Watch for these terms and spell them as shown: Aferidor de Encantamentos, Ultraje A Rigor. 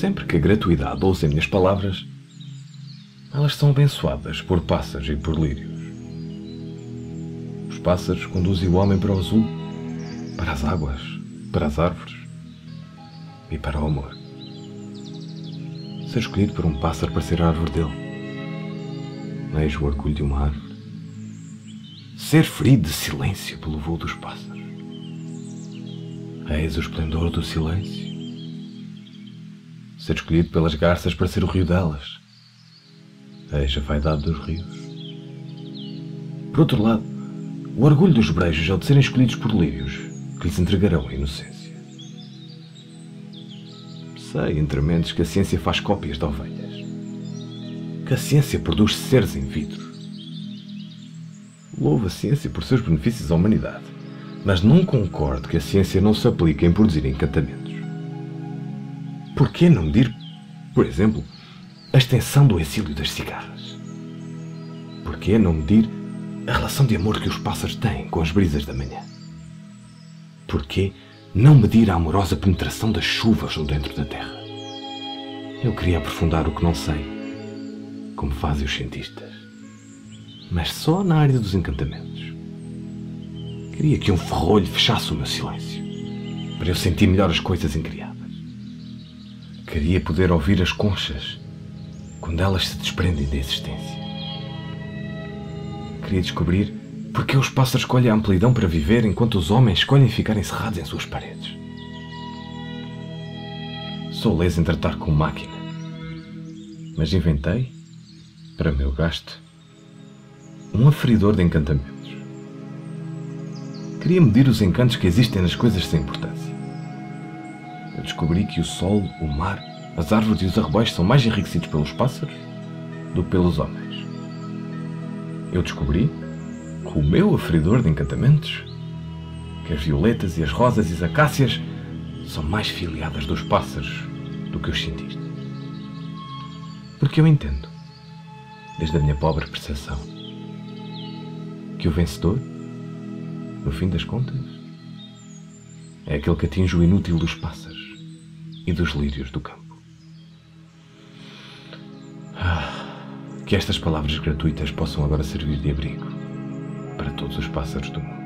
Sempre que a gratuidade ouça minhas palavras, elas são abençoadas por pássaros e por lírios. Os pássaros conduzem o homem para o azul, para as águas, para as árvores e para o amor. Ser escolhido por um pássaro para ser a árvore dele, não és o orgulho de uma árvore. Ser ferido de silêncio pelo voo dos pássaros, eis o esplendor do silêncio. Ser escolhido pelas garças para ser o rio delas, eis a vaidade dos rios. Por outro lado, o orgulho dos brejos é o de serem escolhidos por lírios que lhes entregarão a inocência. Sei entre mentes que a ciência faz cópias de ovelhas, que a ciência produz seres em vidro. Louvo a ciência por seus benefícios à humanidade, mas não concordo que a ciência não se aplique em produzir encantamentos. Por que não medir, por exemplo, a extensão do exílio das cigarras? Por que não medir a relação de amor que os pássaros têm com as brisas da manhã? Por que não medir a amorosa penetração das chuvas no dentro da terra? Eu queria aprofundar o que não sei, como fazem os cientistas, mas só na área dos encantamentos. Queria que um ferrolho fechasse o meu silêncio, para eu sentir melhor as coisas incriadas. Queria poder ouvir as conchas quando elas se desprendem da existência. Queria descobrir porque os pássaros escolhem a amplidão para viver enquanto os homens escolhem ficar encerrados em suas paredes. Sou leso em tratar com máquina, mas inventei, para meu gasto, um aferidor de encantamentos. Queria medir os encantos que existem nas coisas sem importância. Eu descobri que o sol, o mar, as árvores e os arrebóis são mais enriquecidos pelos pássaros do que pelos homens. Eu descobri, com o meu aferidor de encantamentos, que as violetas e as rosas e as acácias são mais filiadas dos pássaros do que os cientistas. Porque eu entendo, desde a minha pobre percepção, que o vencedor, no fim das contas, é aquele que atinge o inútil dos pássaros e dos lírios do campo. Que estas palavras gratuitas possam agora servir de abrigo para todos os pássaros do mundo.